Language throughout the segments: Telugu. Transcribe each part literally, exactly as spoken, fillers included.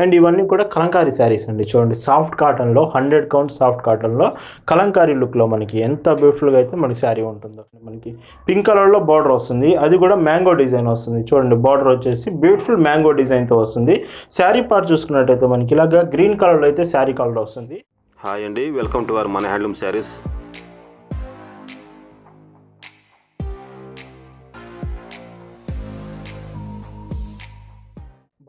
And even you could a Kalamkari sarees and it's soft cotton low, hundred count soft cotton low, Kalamkari look low monkey, and the beautiful guy the money saree on the monkey. Pink color low border osundi, other good a mango design osundi, children the border chessy, beautiful mango design to osundi, saree part just connect at the monkey laga, green color like the saree colour osundi. Hi and welcome to our Mana Handloom Sarees.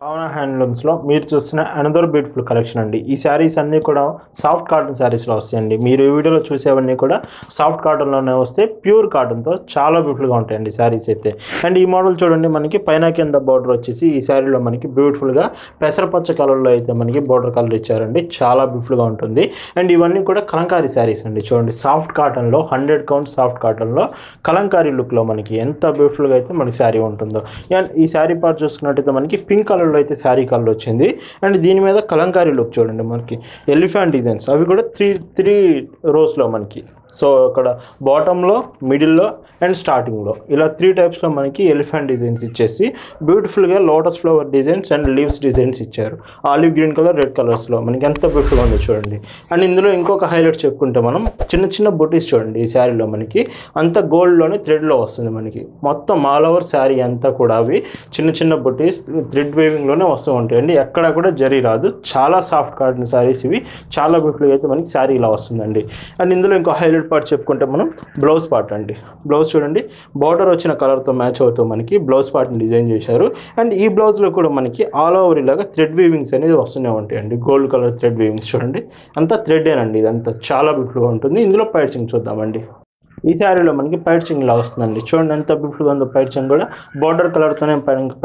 Mana Handlooms lo meer chusina another beautiful collection andi. Ee sarees anni kuda soft cotton sarees lo vastayi. Meer ee video lo chusevanni kuda soft cotton lone vastayi, pure cotton tho chaala beautiful ga untayi andi sarees aithe. And ee model chudandi maniki paina kinda border vachesi ee saree lo maniki beautiful ga pesara pacha color lo aithe maniki border color icharandi, chaala beautiful ga untundi. And ivanni kuda Kalamkari sarees andi. Chudandi soft cotton lo hundred count soft cotton lo Kalamkari look lo maniki enta beautiful ga aithe maniki saree untundo. And ee saree part chuskunnattu maniki pink color అయితే సారీ కలర్ వచ్చింది అండ్ దీని మీద కలంకారీ లుక్ చూడండి మనకి ఎలిఫెంట్ డిజైన్స్ అవి కూడా త్రీ త్రీ రోస్ లో మనకి సో అక్కడ బాటమ్ లో మిడిల్ లో అండ్ స్టార్టింగ్ లో ఇలా త్రీ టైప్స్ లో మనకి ఎలిఫెంట్ డిజైన్స్ ఇచ్చేసి బ్యూటిఫుల్ గా lotus flower designs and leaves designs ఇచ్చారు olive green colour red colours లో మనకి ఎంత బ్యూటిఫుల్ గా ఉందో చూడండి. అండ్ ఇందులో ఇంకొక హైలైట్ చెప్పుకుంటే మనం చిన్న చిన్న బుటీస్ చూడండి ఈ శారీలో మనకి అంత గోల్డ్ లోనే థ్రెడ్ లో వస్తుంది మనకి మొత్తం ఆల్ ఓవర్ శారీ అంతా కూడా అవి చిన్న చిన్న బుటీస్ థ్రెడ్ వేవింగ్ లోనే వస్తూ ఉంటాయండి. ఎక్కడ కూడా జరీ రాదు, చాలా సాఫ్ట్ కాటన్ సారీస్ ఇవి, చాలా బ్యూటిఫుల్ అయితే మనకి శారీ ఇలా వస్తుందండి. అండ్ ఇందులో ఇంకో హైలైట్ పార్ట్ చెప్పుకుంటే మనం బ్లౌజ్ పార్ట్ అండి. బ్లౌజ్ చూడండి బార్డర్ వచ్చిన కలర్తో మ్యాచ్ అవుతూ మనకి బ్లౌజ్ పార్ట్ని డిజైన్ చేశారు. అండ్ ఈ బ్లౌజ్లో కూడా మనకి ఆల్ ఓవర్ ఇలాగా థ్రెడ్ వీవింగ్స్ అనేది వస్తూనే ఉంటాయండి. గోల్డ్ కలర్ థ్రెడ్ వీవింగ్స్ చూడండి, అంతా థ్రెడ్ేనండి, ఇదంతా చాలా బ్యూటిఫుల్గా ఉంటుంది. ఇందులో ప్యాచింగ్ చూద్దామండి. ఈ శారీలో మనకి పైచింగ్ ఇలా వస్తుందండి. చూడండి ఎంత బ్యూటిఫుల్గా ఉందో పైచింగ్ కూడా, బార్డర్ కలర్తోనే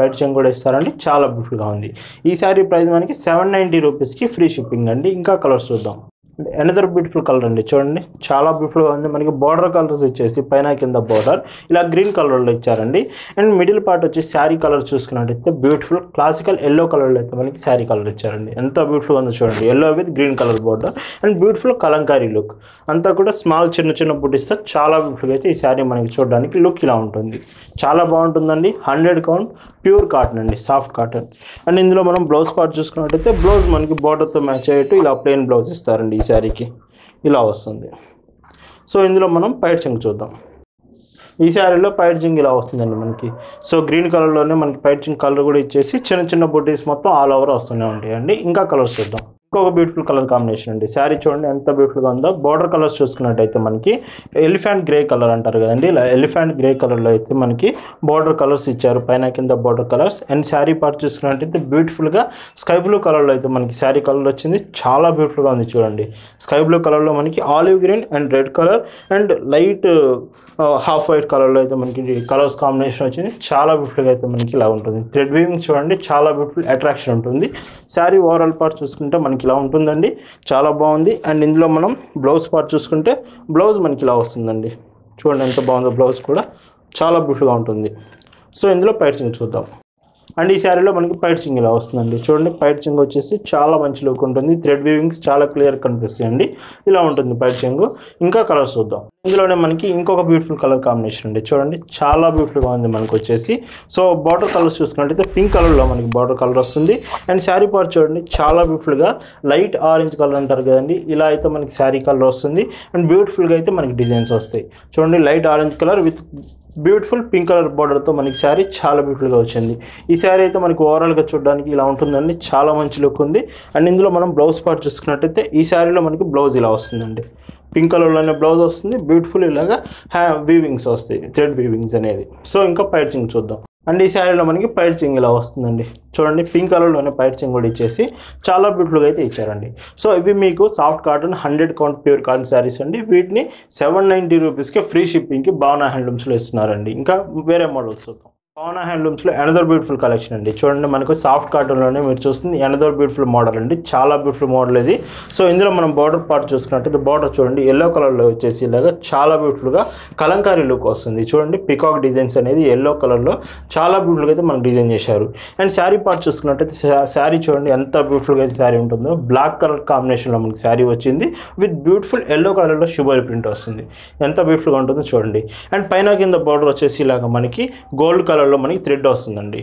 పైచింగ్ కూడా ఇస్తారండి, చాలా బ్యూటిఫుల్గా ఉంది. ఈ శారీ ప్రైస్ మనకి సెవెన్ నైంటీ రూపీస్కి ఫ్రీ షిప్పింగ్ అండి. ఇంకా కలర్స్ చూద్దాం. అనదర్ బ్యూటిఫుల్ కలర్ అండి, చూడండి చాలా బ్యూటిఫుల్గా ఉంది. మనకి బార్డర్ కలర్స్ ఇచ్చేసి పైన కింద బార్డర్ ఇలా గ్రీన్ కలర్లో ఇచ్చారండి. అండ్ మిడిల్ పార్ట్ వచ్చి శారీ కలర్ చూసుకున్నట్టయితే బ్యూటిఫుల్ క్లాసికల్ ఎల్లో కలర్లో అయితే మనకి శారీ కలర్ ఇచ్చారండి. ఎంత బ్యూటిఫుల్గా ఉందో చూడండి, yellow with green colour border and beautiful Kalamkari look, అంతా కూడా స్మాల్ చిన్న చిన్న బుట్టిస్తో చాలా బ్యూటిఫుల్గా అయితే ఈ శారీ మనకి చూడడానికి లుక్ ఇలా ఉంటుంది, చాలా బాగుంటుందండి. హండ్రెడ్ కౌంట్ ప్యూర్ కాటన్ అండి, సాఫ్ట్ కాటన్. అండ్ ఇందులో మనం బ్లౌజ్ పార్ట్ చూసుకున్నట్టయితే బ్లౌజ్ మనకి బార్డర్తో మ్యాచ్ అయ్యేట్టు ఇలా ప్లెయిన్ బ్లౌజ్ ఇస్తారండి. ఈ శారీకి ఇలా వస్తుంది. సో ఇందులో మనం పైచింగ్ చూద్దాం. ఈ శారీలో పైచింగ్ ఇలా వస్తుందండి మనకి. సో గ్రీన్ కలర్లోనే మనకి పైచింగ్ కలర్ కూడా ఇచ్చేసి చిన్న చిన్న బుటీస్ మొత్తం ఆల్ ఓవర్ వస్తూనే ఉంటాయండి. ఇంకా కలర్స్ చూద్దాం. ఇంకొక బ్యూటిఫుల్ కలర్ కాంబినేషన్ అండి. శారీ చూడండి ఎంత బ్యూటిఫుల్గా ఉందో. బార్డర్ కలర్స్ చూసుకున్నట్టయితే మనకి ఎలిఫెంట్ గ్రే కలర్ అంటారు కదండి, ఇలా ఎలిఫెంట్ గ్రే కలర్లో అయితే మనకి బార్డర్ కలర్స్ ఇచ్చారు, పైన కింద border colours. And sari part చూసుకున్నట్టయితే బ్యూటిఫుల్గా స్కై బ్లూ కలర్లో అయితే మనకి శారీ కలర్ వచ్చింది, చాలా బ్యూటిఫుల్గా ఉంది. చూడండి స్కై బ్లూ కలర్లో మనకి olive green and red colour and light half white కలర్లో అయితే మనకి కలర్స్ కాంబినేషన్ వచ్చింది, చాలా బ్యూటిఫుల్గా అయితే మనకి ఇలా ఉంటుంది. థ్రెడ్ వీవింగ్ చూడండి, చాలా బ్యూటిఫుల్ అట్రాక్షన్ ఉంటుంది. శారీ ఓవరాల్ పార్ట్ చూసుకుంటే మనకి ఇలా ఉంటుందండి, చాలా బాగుంది. అండ్ ఇందులో మనం బ్లౌజ్ పార్ట్ చూసుకుంటే బ్లౌజ్ మనకి ఇలా వస్తుందండి. చూడండి ఎంత బాగుందో, బ్లౌజ్ కూడా చాలా బ్యూటిఫుల్గా ఉంటుంది. సో ఇందులో ప్యాచింగ్ చూద్దాం. అండ్ ఈ శారీలో మనకి పైచింగ్ ఇలా వస్తుందండి. చూడండి పైచింగ్ వచ్చేసి చాలా మంచి లుక్ ఉంటుంది, థ్రెడ్ వీవింగ్స్ చాలా క్లియర్ కనిపిస్తాయండి, ఇలా ఉంటుంది పైచింగ్. ఇంకా కలర్స్ చూద్దాం. ఇందులోనే మనకి ఇంకొక బ్యూటిఫుల్ కలర్ కాంబినేషన్ అండి. చూడండి చాలా బ్యూటిఫుల్గా ఉంది మనకు వచ్చేసి. సో బార్డర్ కలర్స్ చూసుకున్నట్టయితే పింక్ కలర్లో మనకి బార్డర్ కలర్ వస్తుంది. అండ్ శారీ పార్ట్ చూడండి చాలా బ్యూటిఫుల్గా లైట్ ఆరెంజ్ కలర్ అంటారు కదండి, ఇలా అయితే మనకి శారీ కలర్ వస్తుంది. అండ్ బ్యూటిఫుల్గా అయితే మనకి డిజైన్స్ వస్తాయి. చూడండి light orange colour with beautiful pink colour బార్డర్తో మనకి శారీ చాలా బ్యూటిఫుల్గా వచ్చింది. ఈ శారీ అయితే మనకి ఓవరాల్గా చూడడానికి ఇలా ఉంటుందండి, చాలా మంచి లుక్ ఉంది. అండ్ ఇందులో మనం బ్లౌజ్ పార్ట్ చూసుకున్నట్టయితే ఈ శారీలో మనకి బ్లౌజ్ ఇలా వస్తుందండి. పింక్ కలర్లోనే బ్లౌజ్ వస్తుంది, బ్యూటిఫుల్ ఇలాగా హ్యా వీవింగ్స్ వస్తాయి, థ్రెడ్ వీవింగ్స్ అనేది. సో ఇంకా పైచింగ్ చూద్దాం. అండ్ ఈ శారీలో మనకి పైచింగ్ ఇలా వస్తుందండి. చూడండి పింక్ కలర్లోనే పైచింగ్ కూడా ఇచ్చేసి చాలా బ్యూటిఫుల్గా అయితే ఇచ్చారండి. సో ఇవి మీకు soft cotton hundred count pure cotton saris అండి. వీటిని సెవెన్ నైంటీ రూపీస్కి ఫ్రీ షిప్పింగ్కి భావన హ్యాండ్లూమ్స్లో ఇస్తున్నారండి. ఇంకా వేరే మోడల్స్ చూద్దాం. భావన హ్యాండ్లూమ్స్లో అనదర్ బ్యూటిఫుల్ కలెక్షన్ అండి. చూడండి మనకు సాఫ్ట్ కాటన్లోనే మీరు చూస్తుంది అనదర్ బ్యూటిఫుల్ మోడల్ అండి, చాలా బ్యూటిఫుల్ మోడల్ ఇది. సో ఇందులో మనం బార్డర్ పార్ట్ చూసుకున్నట్టయితే బార్డర్ చూడండి ఎల్లో కలర్లో వచ్చేసి ఇలాగా చాలా బ్యూటిఫుల్గా కలంకారీ లుక్ వస్తుంది. చూడండి పికాక్ డిజైన్స్ అనేది ఎల్లో కలర్లో చాలా బ్యూటిఫుల్గా అయితే మనకు డిజైన్ చేశారు. అండ్ శారీ పార్ట్ చూసుకున్నట్టయితే శారీ చూడండి ఎంత బ్యూటిఫుల్గా అయితే శారీ ఉంటుందో. బ్లాక్ కలర్ కాంబినేషన్లో మనకి శారీ వచ్చింది విత్ బ్యూటిఫుల్ ఎల్లో కలర్లో షుగర్ ప్రింట్ వస్తుంది, ఎంత బ్యూటిఫుల్గా ఉంటుందో చూడండి. అండ్ పైన కింద బార్డర్ వచ్చేసి ఇలాగ మనకి గోల్డ్ కలర్ మనకి థ్రెడ్ వస్తుందండి.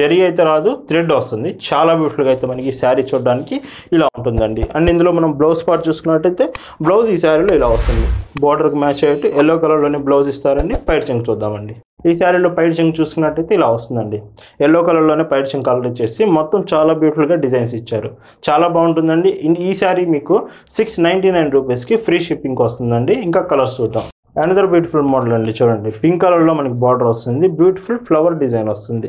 జరీ అయితే రాదు, థ్రెడ్ వస్తుంది. చాలా బ్యూటిఫుల్గా అయితే మనకి ఈ శారీ చూడడానికి ఇలా ఉంటుందండి. అండ్ ఇందులో మనం బ్లౌజ్ పార్ట్ చూసుకున్నట్టయితే బ్లౌజ్ ఈ శారీలో ఇలా వస్తుంది. బార్డర్కి మ్యాచ్ అయ్యేట్టు ఎల్లో కలర్లోనే బ్లౌజ్ ఇస్తారండి. పైట్ చెంగు చూద్దామండి. ఈ శారీలో పైట్ చెంగు చూసుకున్నట్టయితే ఇలా వస్తుందండి. ఎల్లో కలర్లోనే పైట్ చెంగు కలర్ ఇచ్చేసి మొత్తం చాలా బ్యూటిఫుల్గా డిజైన్స్ ఇచ్చారు. చాలా బాగుంటుందండి. ఈ శారీ మీకు సిక్స్ నైంటీ నైన్ రూపీస్కి ఫ్రీ షిప్పింగ్ వస్తుందండి. ఇంకా కలర్స్ చూద్దాం. అనదర్ బ్యూటిఫుల్ మోడల్ అండి. చూడండి, పింక్ కలర్లో మనకి బార్డర్ వస్తుంది, బ్యూటిఫుల్ ఫ్లవర్ డిజైన్ వస్తుంది.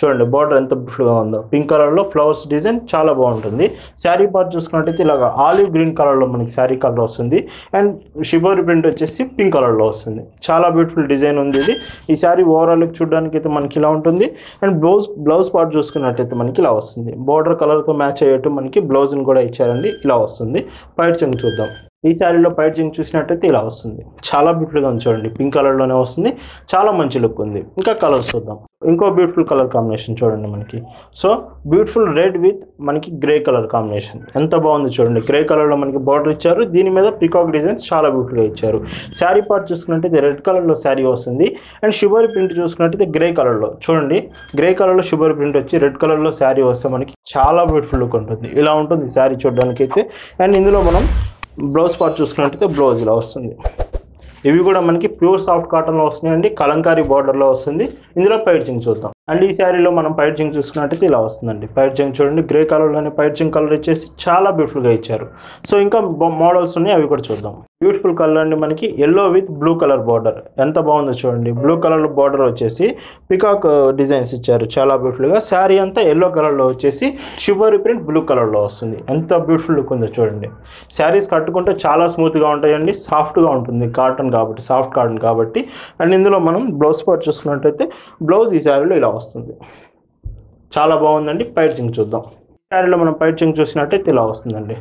చూడండి బార్డర్ ఎంత బ్యూటిఫుల్గా ఉందో. పింక్ కలర్లో ఫ్లవర్స్ డిజైన్ చాలా బాగుంటుంది. శారీ పార్ట్ చూసుకున్నట్టయితే ఇలాగ ఆలివ్ గ్రీన్ కలర్లో మనకి శారీ కలర్ వస్తుంది. అండ్ షిబోరి ప్రింట్ వచ్చేసి పింక్ కలర్లో వస్తుంది. చాలా బ్యూటిఫుల్ డిజైన్ ఉంది ఇది. ఈ శారీ ఓవరాల్గా చూడడానికి అయితే మనకి ఇలా ఉంటుంది. అండ్ బ్లౌజ్ బ్లౌజ్ పార్ట్ చూసుకున్నట్టయితే మనకి ఇలా వస్తుంది. బార్డర్ కలర్తో మ్యాచ్ అయ్యేట్టు మనకి బ్లౌజ్ని కూడా ఇచ్చారండి. ఇలా వస్తుంది. పైట్ చెంగు చూద్దాం. ఈ శారీలో పైట్ చెంగు చూసినట్టయితే ఇలా వస్తుంది. చాలా బ్యూటిఫుల్గా ఉంది. చూడండి పింక్ కలర్లోనే వస్తుంది. చాలా మంచి లుక్ ఉంది. ఇంకా కలర్స్ చూద్దాం. ఇంకో బ్యూటిఫుల్ కలర్ కాంబినేషన్ చూడండి మనకి. సో బ్యూటిఫుల్ రెడ్ విత్ మనకి గ్రే కలర్ కాంబినేషన్ ఎంత బాగుంది. చూడండి గ్రే కలర్లో మనకి బార్డర్ ఇచ్చారు. దీని మీద పికాక్ డిజైన్స్ చాలా బ్యూటిఫుల్గా ఇచ్చారు. శారీ పార్ట్ చూసుకున్నట్టయితే రెడ్ కలర్లో శారీ వస్తుంది. అండ్ షుగర్ ప్రింట్ చూసుకున్నట్టయితే గ్రే కలర్లో. చూడండి గ్రే కలర్లో షుగర్ ప్రింట్ వచ్చి రెడ్ కలర్లో శారీ వస్తే మనకి చాలా బ్యూటిఫుల్ లుక్ ఉంటుంది. ఇలా ఉంటుంది శారీ చూడడానికి అయితే. అండ్ ఇందులో మనం బ్లౌజ్ పార్ట్ చూసుకున్నట్టయితే బ్లౌజ్ ఇలా వస్తుంది. ఇవి కూడా మనకి ప్యూర్ సాఫ్ట్ కాటన్లో వస్తున్నాయండి. కలంకారీ బార్డర్లో వస్తుంది. ఇందులో పైట్ చెంగు చూద్దాం. అండ్ ఈ శారీలో మనం పైట్ చెంగు చూసుకున్నట్టయితే ఇలా వస్తుందండి. పైట్ చెంగు చూడండి గ్రే కలర్లోనే పైట్ చెంగు కలర్ ఇచ్చేసి చాలా బ్యూటిఫుల్గా ఇచ్చారు. సో ఇంకా మోడల్స్ ఉన్నాయి, అవి కూడా చూద్దాం. బ్యూటిఫుల్ కలర్ అండి మనకి yellow with blue colour border. ఎంత బాగుందో చూడండి. బ్లూ కలర్ బార్డర్ వచ్చేసి పికాక్ డిజైన్స్ ఇచ్చారు. చాలా బ్యూటిఫుల్గా శారీ అంతా ఎల్లో కలర్లో వచ్చేసి షిబోరి ప్రింట్ బ్లూ కలర్లో వస్తుంది. ఎంత బ్యూటిఫుల్ లుక్ ఉందో చూడండి. శారీస్ కట్టుకుంటే చాలా స్మూత్గా ఉంటాయండి. సాఫ్ట్గా ఉంటుంది కాటన్ కాబట్టి, సాఫ్ట్ కాటన్ కాబట్టి. అండ్ ఇందులో మనం బ్లౌజ్ పార్ట్ చూసుకున్నట్టయితే బ్లౌజ్ ఈ శారీలో ఇలా వస్తుంది. చాలా బాగుందండి. పైట్ చెంగు చూద్దాం. ఈ శారీలో మనం పైట్ చెంగు చూసినట్టయితే ఇలా వస్తుందండి.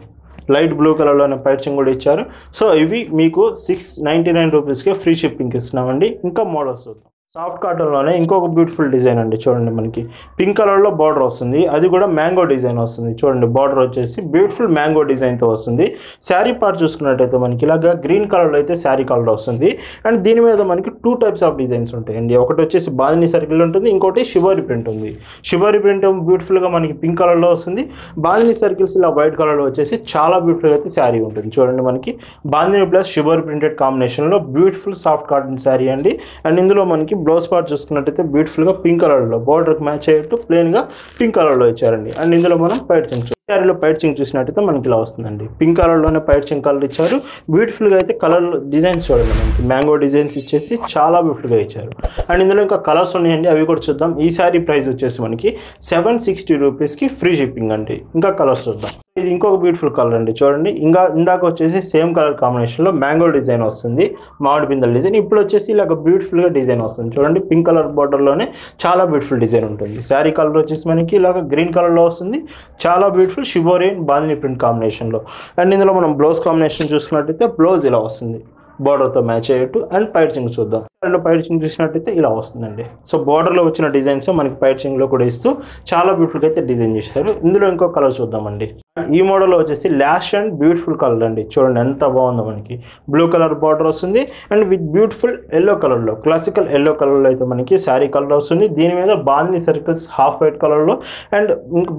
లైట్ బ్లూ కలర్లోనే పైట్ చెంగు కూడా ఇచ్చారు. సో ఇవి మీకు సిక్స్ నైంటీ నైన్ రూపీస్కే ఫ్రీ షిప్పింగ్ ఇస్తున్నామండి. ఇంకా మోడల్స్ చూద్దాం. సాఫ్ట్ కాటన్లోనే ఇంకొక బ్యూటిఫుల్ డిజైన్ అండి. చూడండి మనకి పింక్ కలర్లో బార్డర్ వస్తుంది. అది కూడా మ్యాంగో డిజైన్ వస్తుంది. చూడండి బార్డర్ వచ్చేసి బ్యూటిఫుల్ మ్యాంగో డిజైన్తో వస్తుంది. శారీ పార్ట్ చూసుకున్నట్టయితే మనకి ఇలాగ గ్రీన్ కలర్లో అయితే శారీ కలర్ వస్తుంది. అండ్ దీని మీద మనకి టూ టైప్స్ ఆఫ్ డిజైన్స్ ఉంటాయండి. ఒకటి వచ్చేసి బాధిని సర్కిల్ ఉంటుంది, ఇంకోటి షిబోరి ప్రింట్ ఉంది. షిబోరి ప్రింట్ బ్యూటిఫుల్గా మనకి పింక్ కలర్లో వస్తుంది. బాధిని సర్కిల్స్ ఇలా వైట్ కలర్లో వచ్చేసి చాలా బ్యూటిఫుల్గా అయితే శారీ ఉంటుంది. చూడండి మనకి బాధిని ప్లస్ షిబోరి ప్రింటెడ్ కాంబినేషన్లో బ్యూటిఫుల్ సాఫ్ట్ కాటన్ శారీ అండి. అండ్ ఇందులో మనకి బ్లౌజ్ పార్ట్ చూసుకున్నట్టయితే బ్యూటిఫుల్గా పింక్ కలర్లో బార్డర్కి మ్యాచ్ అయ్యేట్టు ప్లెయిన్గా పింక్ కలర్లో ఇచ్చారండి. అండ్ ఇందులో మనం పైట్ చెంగు చూస్తాం. శారీలో పైట్ చెంగు చూసినట్టయితే మనకి ఇలా వస్తుందండి. పింక్ కలర్లోనే పైట్ చెంగు కలర్ ఇచ్చారు. బ్యూటిఫుల్గా అయితే కలర్ డిజైన్స్ చూడండి మనకి మ్యాంగో డిజైన్స్ ఇచ్చేసి చాలా బ్యూటిఫుల్గా ఇచ్చారు. అండ్ ఇందులో ఇంకా కలర్స్ ఉన్నాయండి, అవి కూడా చూద్దాం. ఈ శారీ ప్రైస్ వచ్చేసి మనకి సెవెన్ సిక్స్టీ రూపీస్కి ఫ్రీ షిప్పింగ్ అండి. ఇంకా కలర్స్ చూద్దాం. ఇది ఇంకొక బ్యూటిఫుల్ కలర్ అండి. చూడండి ఇంకా ఇందాక వచ్చేసి సేమ్ కలర్ కాంబినేషన్లో మ్యాంగో డిజైన్ వస్తుంది, మామిడి పిందల డిజైన్. ఇప్పుడు వచ్చేసి ఇలా బ్యూటిఫుల్గా డిజైన్ వస్తుంది. చూడండి పింక్ కలర్ బార్డర్లోనే చాలా బ్యూటిఫుల్ డిజైన్ ఉంటుంది. శారీ కలర్ వచ్చేసి మనకి ఇలా గ్రీన్ కలర్లో వస్తుంది. చాలా beautiful shibori and bandhani print కాంబినేషన్లో. అండ్ ఇందులో మనం బ్లౌజ్ కాంబినేషన్ చూసుకున్నట్టయితే బ్లౌజ్ ఇలా వస్తుంది. బార్డర్తో మ్యాచ్ అయ్యేట్టు. అండ్ పైట్ చెంగు చూద్దాం. అండ్ పైట్ చెంగు చూసినట్టయితే ఇలా వస్తుందండి. సో బార్డర్లో వచ్చిన డిజైన్స్ మనకి పైట్ చెంగులో కూడా ఇస్తూ చాలా బ్యూటిఫుల్గా అయితే డిజైన్ చేశారు. ఇందులో ఇంకో కలర్ చూద్దామండి. ఈ మోడల్లో వచ్చేసి లాష్ అండ్ బ్యూటిఫుల్ కలర్ అండి. చూడండి ఎంత బాగుందో. మనకి బ్లూ కలర్ బార్డర్ వస్తుంది. అండ్ విత్ బ్యూటిఫుల్ ఎల్లో కలర్లో, క్లాసికల్ ఎల్లో కలర్లో అయితే మనకి శారీ కలర్ వస్తుంది. దీని మీద బాందిని సర్కిల్స్ హాఫ్ వైట్ కలర్లో అండ్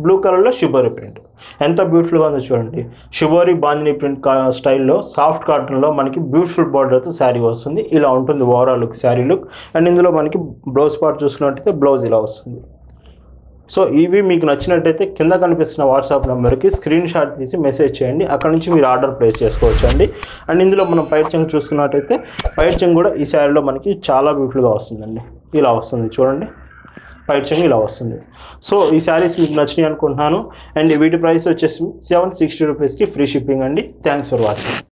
బ్లూ కలర్లో షిబోరి ప్రింట్. ఎంత బ్యూటిఫుల్గా ఉందో చూడండి. షిబోరి బాందిని ప్రింట్ స్టైల్లో సాఫ్ట్ కాటన్లో మనకి బ్యూటిఫుల్ బార్డర్తో శారీ వస్తుంది. ఇలా ఉంటుంది overall look, sari look. And ఇందులో మనకి బ్లౌజ్ పార్ట్ చూసుకున్నట్టయితే బ్లౌజ్ ఇలా వస్తుంది. సో ఇవి మీకు నచ్చినట్టయితే కింద కనిపిస్తున్న వాట్సాప్ నెంబర్కి స్క్రీన్ షాట్ తీసి మెసేజ్ చేయండి. అక్కడ నుంచి మీరు ఆర్డర్ ప్లేస్ చేసుకోవచ్చు అండి. అండ్ ఇందులో మనం పైట్ చెంగు చూసుకున్నట్టయితే పైట్ చెంగు కూడా ఈ శారీలో మనకి చాలా బ్యూటిఫుల్గా వస్తుందండి. ఇలా వస్తుంది. చూడండి పైట్ చెంగు ఇలా వస్తుంది. సో ఈ శారీస్ మీకు నచ్చినాయి అనుకుంటున్నాను. అండ్ వీటి ప్రైస్ వచ్చేసి సెవెన్ సిక్స్టీ రూపీస్కి ఫ్రీ షిప్పింగ్ అండి. Thanks for watching.